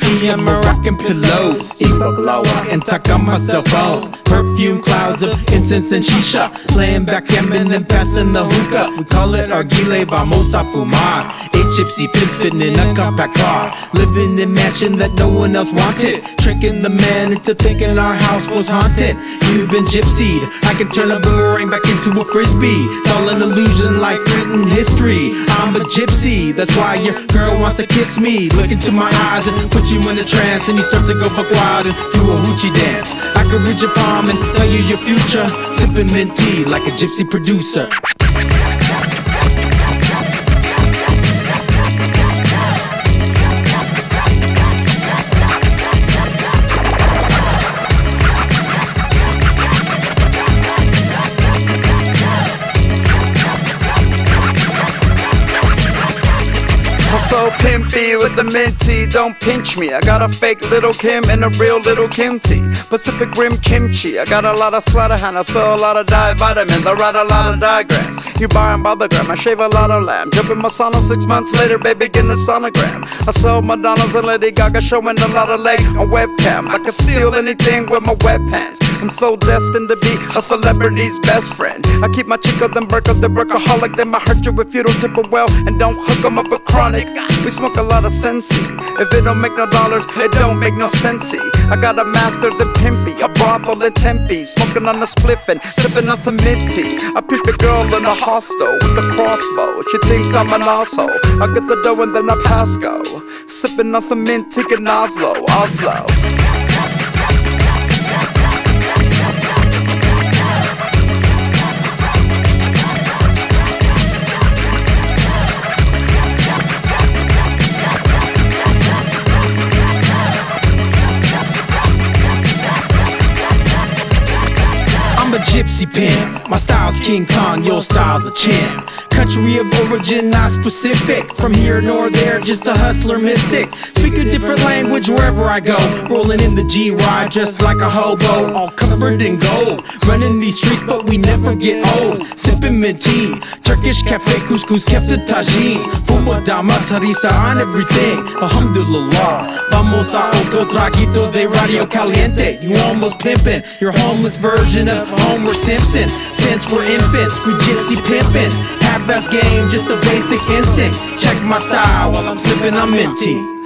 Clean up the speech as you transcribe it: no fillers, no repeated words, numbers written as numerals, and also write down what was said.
tea on my rocking pillows. Eva blower and tuck on my cell phone. Perfume clouds of incense and shisha, laying backgammon and passing the hookah. We call it our gile, vamos a fumar. Eight gypsy pimps fitting in a compact car, living in mansion that no one else wanted, tricking the man into thinking our house was haunted. You've been gypsied, I can turn a boomerang back into a frisbee. It's all an illusion like written history. I'm a gypsy, that's why your girl wants to kiss me. Look into my eyes and put you in a trance, and you start to go buck wild and do a hoochie dance. I can reach your palm and tell you your future, sipping mint tea like a gypsy producer. So pimpy with the minty, don't pinch me. I got a fake Little Kim and a real Little Kimchi. Pacific Rim kimchi. I got a lot of slaughterhound, I sell a lot of diet vitamins, I write a lot of diagrams. You buy them by the gram, I shave a lot of lamb. Jump in my sauna 6 months later, baby, get a sonogram. I sell Madonna's and Lady Gaga, showing a lot of leg on webcam. I can steal anything with my web hands. I'm so destined to be a celebrity's best friend. I keep my chicas and burkas, they're workaholic. They might hurt you if you don't tip them well, and don't hook them up with chronic. We smoke a lot of sensi. If it don't make no dollars, it don't make no sensey. I got a master's in pimpy, a brothel in Tempe, smoking on a spliff and sipping on some mint tea. I peep a girl in a hostel with a crossbow. She thinks I'm an asshole. I get the dough and then I pass go, sipping on some mint tea in Oslo. I'm a gypsy pimp, my style's King Kong, your style's a chimp. Country of origin, not specific, from here nor there, just a hustler mystic. Speak a different language wherever I go, rolling in the G-Ride dressed like a hobo, all covered in gold. Running these streets but we never get old, sipping mint tea, Turkish cafe couscous kefta tajine. Fuma damas harissa on everything, alhamdulillah. Vamos a otro traguito de radio caliente. You almost pimpin', your homeless version of Homer Simpson. Since we're infants, we gypsy pimpin'. Half-ass game, just a basic instinct. Check my style while I'm sippin' on mint tea.